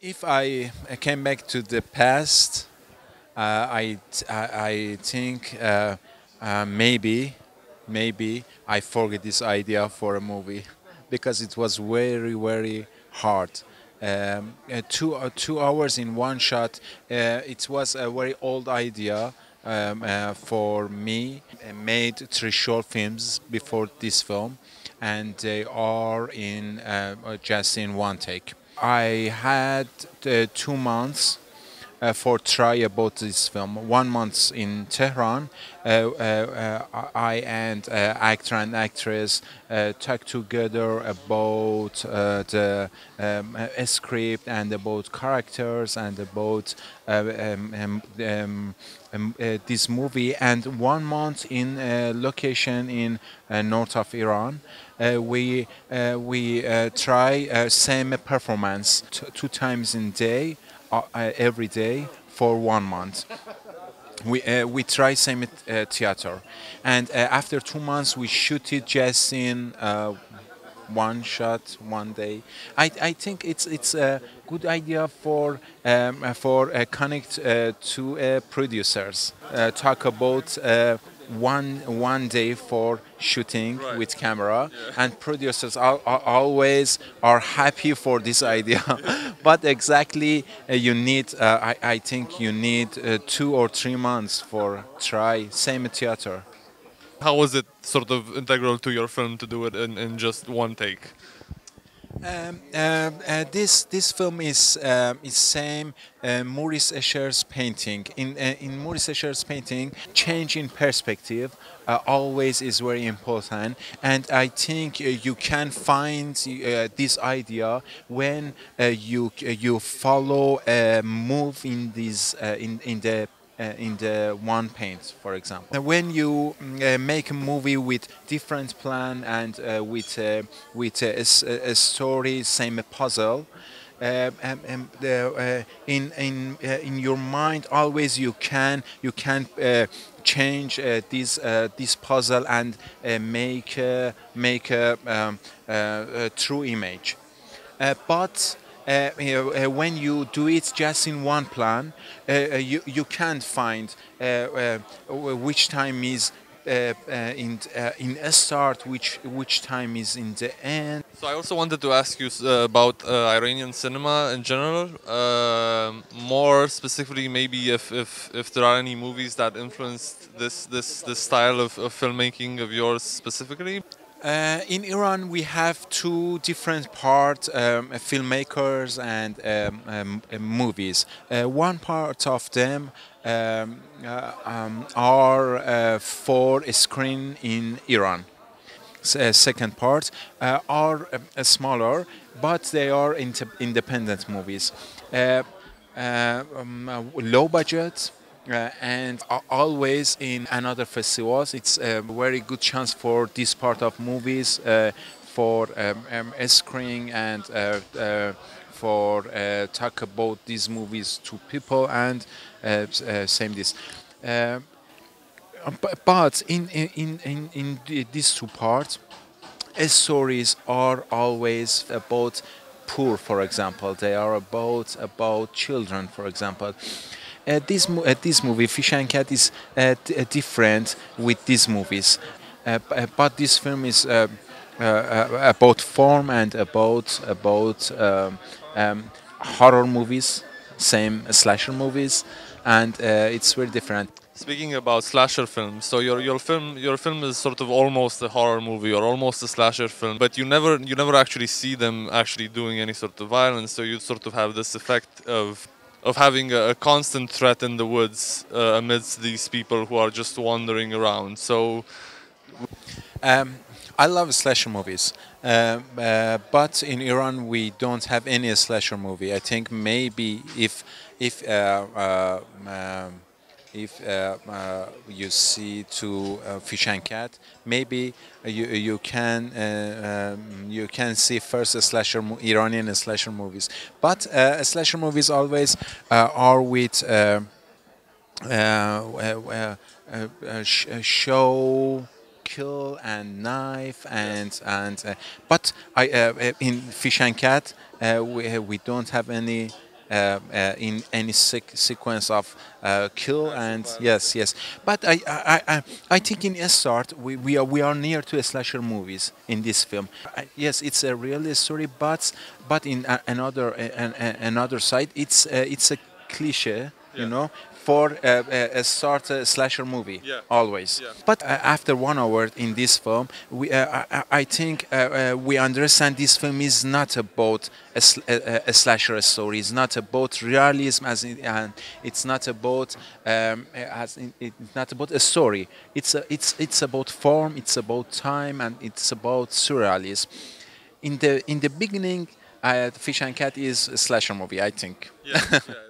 If I came back to the past, I think maybe I forget this idea for a movie, because it was very, very hard. 2 hours in one shot. It was a very old idea for me. I made 3 short films before this film, and they are in just in one take. I had 2 months for try about this film. 1 month in Tehran, I and actor and actress talked together about the script and about characters and about this movie. And 1 month in location in north of Iran, we try same performance 2 times in day. Every day for 1 month. We try same theater, and after 2 months we shoot it just in one shot, 1 day. I think it's a good idea for connect to producers, talk about one day for shooting, right, with camera, yeah. And producers are always happy for this idea, yeah. But exactly you need I think you need 2 or 3 months for try same theater. How was it sort of integral to your film to do it in just 1 take? This film is same Maurice Escher's painting. In Maurice Escher's painting, change in perspective always is very important, and I think you can find this idea when you follow a move in this in the one paint, for example. When you make a movie with different plan and with a story, same puzzle, in your mind always you can change this puzzle and make a true image, but. When you do it just in one plan, you can't find which time is in a start, which time is in the end. So I also wanted to ask you about Iranian cinema in general, more specifically maybe if there are any movies that influenced this style of filmmaking of yours specifically. In Iran, we have 2 different parts, filmmakers and movies. One part of them are for a screen in Iran. Second part are smaller, but they are independent movies. Low budget. And always in another festivals, it's a very good chance for this part of movies, for screening and for talk about these movies to people and same this. But in these 2 parts, stories are always about poor, for example. They are about children, for example. This movie, Fish and Cat, is different with these movies. But this film is about form and about horror movies, same slasher movies, and it's very different. Speaking about slasher films, so your film is sort of almost a horror movie or almost a slasher film, but you never actually see them doing any sort of violence. So you sort of have this effect of having a constant threat in the woods amidst these people who are just wandering around. So, I love slasher movies, but in Iran we don't have any slasher movie. I think maybe if you see to Fish and Cat, maybe you can see first a slasher Iranian slasher movies, but slasher movies always are with show, kill and knife and but in Fish and Cat we don't have any in any sequence of kill. And yes, but I think in a start we are near to slasher movies in this film. Yes, it's a real story, but in another side, it's a cliche, yeah. You know, for a sort of slasher movie, yeah. Always. Yeah. But after 1 hour in this film, I think we understand this film is not about a slasher story. It's not about realism, as in, and it's not about it's not about a story. It's about form. It's about time, and it's about surrealism. In the beginning, Fish and Cat is a slasher movie, I think. Yeah, yeah.